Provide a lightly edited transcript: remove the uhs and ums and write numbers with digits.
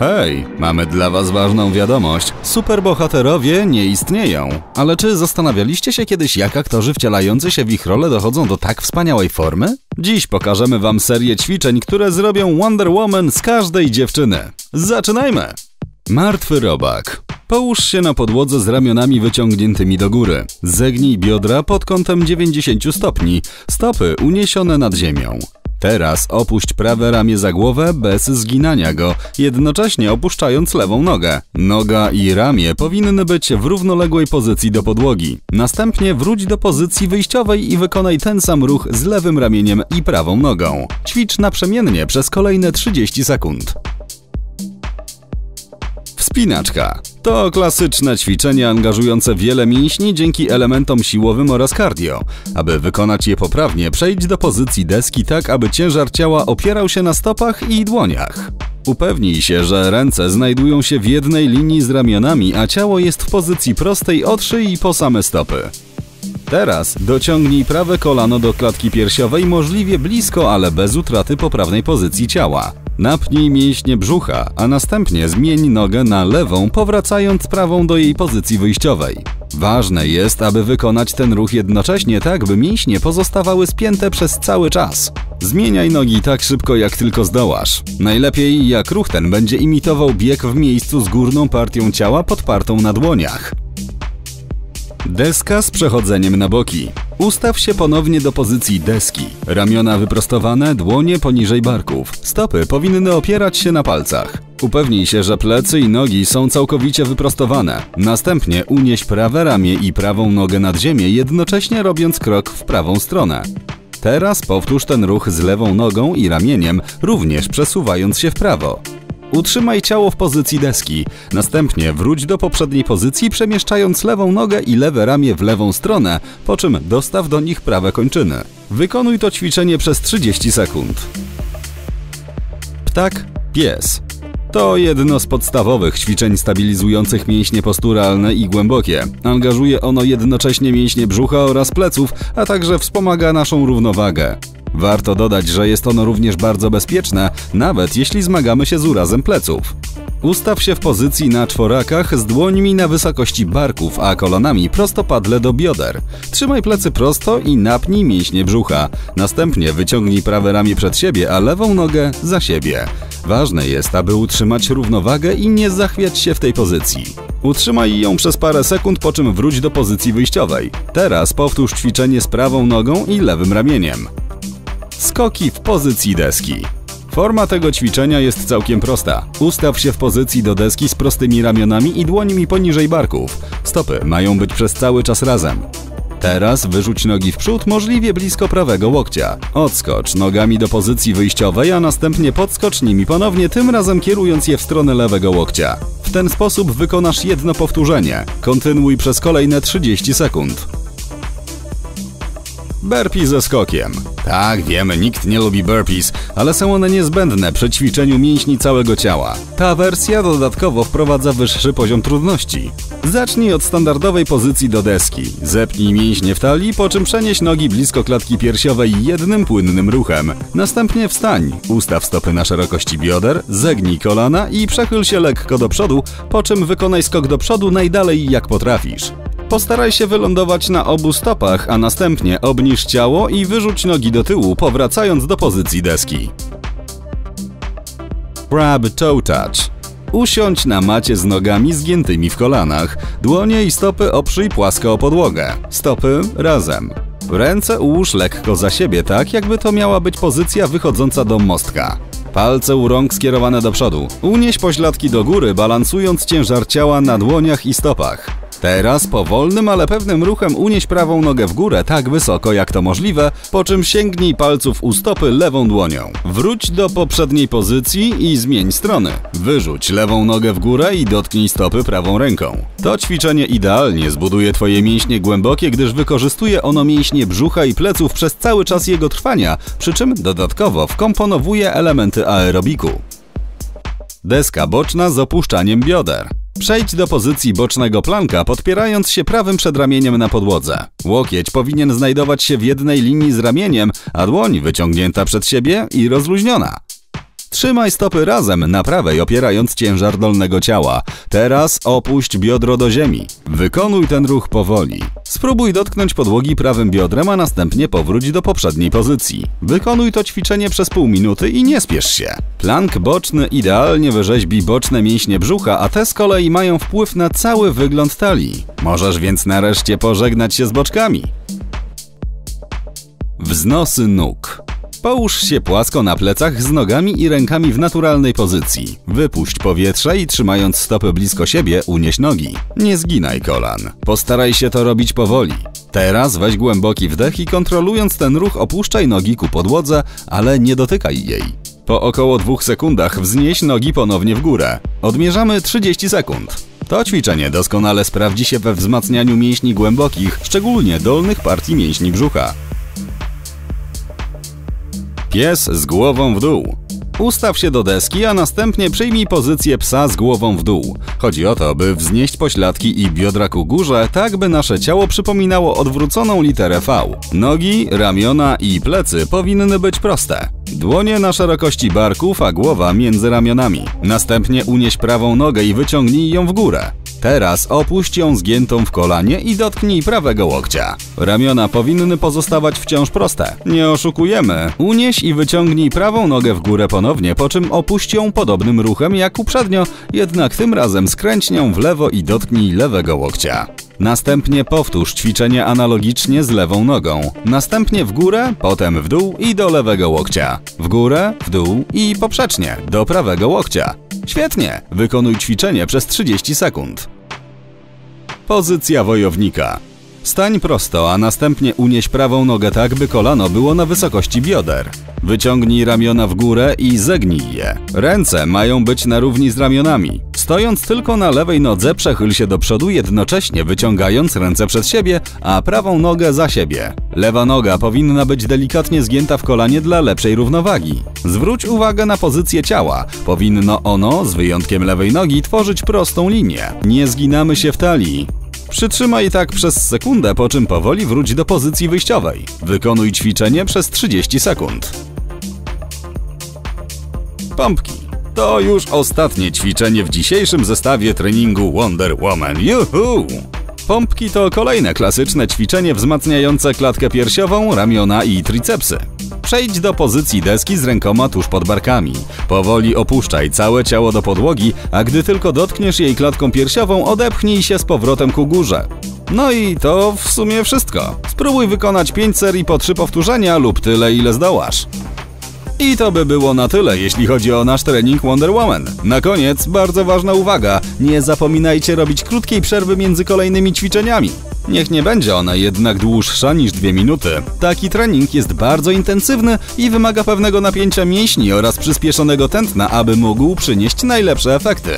Hej, mamy dla was ważną wiadomość. Superbohaterowie nie istnieją. Ale czy zastanawialiście się kiedyś, jak aktorzy wcielający się w ich role dochodzą do tak wspaniałej formy? Dziś pokażemy wam serię ćwiczeń, które zrobią Wonder Woman z każdej dziewczyny. Zaczynajmy! Martwy robak. Połóż się na podłodze z ramionami wyciągniętymi do góry. Zegnij biodra pod kątem 90 stopni, stopy uniesione nad ziemią. Teraz opuść prawe ramię za głowę bez zginania go, jednocześnie opuszczając lewą nogę. Noga i ramię powinny być w równoległej pozycji do podłogi. Następnie wróć do pozycji wyjściowej i wykonaj ten sam ruch z lewym ramieniem i prawą nogą. Ćwicz naprzemiennie przez kolejne 30 sekund. Wspinaczka. To klasyczne ćwiczenie angażujące wiele mięśni dzięki elementom siłowym oraz cardio. Aby wykonać je poprawnie, przejdź do pozycji deski tak, aby ciężar ciała opierał się na stopach i dłoniach. Upewnij się, że ręce znajdują się w jednej linii z ramionami, a ciało jest w pozycji prostej od szyi po same stopy. Teraz dociągnij prawe kolano do klatki piersiowej możliwie blisko, ale bez utraty poprawnej pozycji ciała. Napnij mięśnie brzucha, a następnie zmień nogę na lewą, powracając prawą do jej pozycji wyjściowej. Ważne jest, aby wykonać ten ruch jednocześnie tak, by mięśnie pozostawały spięte przez cały czas. Zmieniaj nogi tak szybko, jak tylko zdołasz. Najlepiej, jak ruch ten będzie imitował bieg w miejscu z górną partią ciała podpartą na dłoniach. Deska z przechodzeniem na boki. Ustaw się ponownie do pozycji deski. Ramiona wyprostowane, dłonie poniżej barków. Stopy powinny opierać się na palcach. Upewnij się, że plecy i nogi są całkowicie wyprostowane. Następnie unieś prawe ramię i prawą nogę nad ziemię, jednocześnie robiąc krok w prawą stronę. Teraz powtórz ten ruch z lewą nogą i ramieniem, również przesuwając się w prawo. Utrzymaj ciało w pozycji deski. Następnie wróć do poprzedniej pozycji, przemieszczając lewą nogę i lewe ramię w lewą stronę, po czym dostaw do nich prawe kończyny. Wykonuj to ćwiczenie przez 30 sekund. Ptak, pies. To jedno z podstawowych ćwiczeń stabilizujących mięśnie posturalne i głębokie. Angażuje ono jednocześnie mięśnie brzucha oraz pleców, a także wspomaga naszą równowagę. Warto dodać, że jest ono również bardzo bezpieczne, nawet jeśli zmagamy się z urazem pleców. Ustaw się w pozycji na czworakach z dłońmi na wysokości barków, a kolanami prostopadle do bioder. Trzymaj plecy prosto i napnij mięśnie brzucha. Następnie wyciągnij prawe ramię przed siebie, a lewą nogę za siebie. Ważne jest, aby utrzymać równowagę i nie zachwiać się w tej pozycji. Utrzymaj ją przez parę sekund, po czym wróć do pozycji wyjściowej. Teraz powtórz ćwiczenie z prawą nogą i lewym ramieniem. Skoki w pozycji deski. Forma tego ćwiczenia jest całkiem prosta. Ustaw się w pozycji do deski z prostymi ramionami i dłońmi poniżej barków. Stopy mają być przez cały czas razem. Teraz wyrzuć nogi w przód możliwie blisko prawego łokcia. Odskocz nogami do pozycji wyjściowej, a następnie podskocz nimi ponownie, tym razem kierując je w stronę lewego łokcia. W ten sposób wykonasz jedno powtórzenie. Kontynuuj przez kolejne 30 sekund. Burpee ze skokiem. Tak, wiemy, nikt nie lubi burpees, ale są one niezbędne przy ćwiczeniu mięśni całego ciała. Ta wersja dodatkowo wprowadza wyższy poziom trudności. Zacznij od standardowej pozycji do deski. Zepnij mięśnie w talii, po czym przenieś nogi blisko klatki piersiowej jednym płynnym ruchem. Następnie wstań, ustaw stopy na szerokości bioder, zegnij kolana i przechyl się lekko do przodu, po czym wykonaj skok do przodu najdalej jak potrafisz. Postaraj się wylądować na obu stopach, a następnie obniż ciało i wyrzuć nogi do tyłu, powracając do pozycji deski. Crab toe touch. Usiądź na macie z nogami zgiętymi w kolanach. Dłonie i stopy oprzyj płasko o podłogę. Stopy razem. Ręce ułóż lekko za siebie, tak jakby to miała być pozycja wychodząca do mostka. Palce u rąk skierowane do przodu. Unieś pośladki do góry, balansując ciężar ciała na dłoniach i stopach. Teraz powolnym, ale pewnym ruchem unieś prawą nogę w górę tak wysoko jak to możliwe, po czym sięgnij palców u stopy lewą dłonią. Wróć do poprzedniej pozycji i zmień strony. Wyrzuć lewą nogę w górę i dotknij stopy prawą ręką. To ćwiczenie idealnie zbuduje twoje mięśnie głębokie, gdyż wykorzystuje ono mięśnie brzucha i pleców przez cały czas jego trwania, przy czym dodatkowo wkomponowuje elementy aerobiku. Deska boczna z opuszczaniem bioder. Przejdź do pozycji bocznego planka, podpierając się prawym przedramieniem na podłodze. Łokieć powinien znajdować się w jednej linii z ramieniem, a dłoń wyciągnięta przed siebie i rozluźniona. Trzymaj stopy razem na prawej, opierając ciężar dolnego ciała. Teraz opuść biodro do ziemi. Wykonuj ten ruch powoli. Spróbuj dotknąć podłogi prawym biodrem, a następnie powróć do poprzedniej pozycji. Wykonuj to ćwiczenie przez pół minuty i nie spiesz się. Plank boczny idealnie wyrzeźbi boczne mięśnie brzucha, a te z kolei mają wpływ na cały wygląd talii. Możesz więc nareszcie pożegnać się z boczkami. Wznosy nóg. Połóż się płasko na plecach z nogami i rękami w naturalnej pozycji. Wypuść powietrze i trzymając stopy blisko siebie, unieś nogi. Nie zginaj kolan. Postaraj się to robić powoli. Teraz weź głęboki wdech i kontrolując ten ruch opuszczaj nogi ku podłodze, ale nie dotykaj jej. Po około 2 sekundach wznieś nogi ponownie w górę. Odmierzamy 30 sekund. To ćwiczenie doskonale sprawdzi się we wzmacnianiu mięśni głębokich, szczególnie dolnych partii mięśni brzucha. Pies z głową w dół. Ustaw się do deski, a następnie przyjmij pozycję psa z głową w dół. Chodzi o to, by wznieść pośladki i biodra ku górze, tak by nasze ciało przypominało odwróconą literę V. Nogi, ramiona i plecy powinny być proste. Dłonie na szerokości barków, a głowa między ramionami. Następnie unieś prawą nogę i wyciągnij ją w górę. Teraz opuść ją zgiętą w kolanie i dotknij prawego łokcia. Ramiona powinny pozostawać wciąż proste. Nie oszukujemy. Unieś i wyciągnij prawą nogę w górę ponownie, po czym opuść ją podobnym ruchem jak uprzednio, jednak tym razem skręć nią w lewo i dotknij lewego łokcia. Następnie powtórz ćwiczenie analogicznie z lewą nogą. Następnie w górę, potem w dół i do lewego łokcia. W górę, w dół i poprzecznie, do prawego łokcia. Świetnie! Wykonuj ćwiczenie przez 30 sekund. Pozycja wojownika. Stań prosto, a następnie unieś prawą nogę tak, by kolano było na wysokości bioder. Wyciągnij ramiona w górę i zegnij je. Ręce mają być na równi z ramionami. Stojąc tylko na lewej nodze przechyl się do przodu, jednocześnie wyciągając ręce przed siebie, a prawą nogę za siebie. Lewa noga powinna być delikatnie zgięta w kolanie dla lepszej równowagi. Zwróć uwagę na pozycję ciała. Powinno ono, z wyjątkiem lewej nogi, tworzyć prostą linię. Nie zginamy się w talii. Przytrzymaj tak przez sekundę, po czym powoli wróć do pozycji wyjściowej. Wykonuj ćwiczenie przez 30 sekund. Pompki. To już ostatnie ćwiczenie w dzisiejszym zestawie treningu Wonder Woman. Juhu! Pompki to kolejne klasyczne ćwiczenie wzmacniające klatkę piersiową, ramiona i tricepsy. Przejdź do pozycji deski z rękoma tuż pod barkami. Powoli opuszczaj całe ciało do podłogi, a gdy tylko dotkniesz jej klatką piersiową, odepchnij się z powrotem ku górze. No i to w sumie wszystko. Spróbuj wykonać 5 serii po 3 powtórzenia lub tyle, ile zdołasz. I to by było na tyle, jeśli chodzi o nasz trening Wonder Woman. Na koniec bardzo ważna uwaga, nie zapominajcie robić krótkiej przerwy między kolejnymi ćwiczeniami. Niech nie będzie ona jednak dłuższa niż 2 minuty. Taki trening jest bardzo intensywny i wymaga pewnego napięcia mięśni oraz przyspieszonego tętna, aby mógł przynieść najlepsze efekty.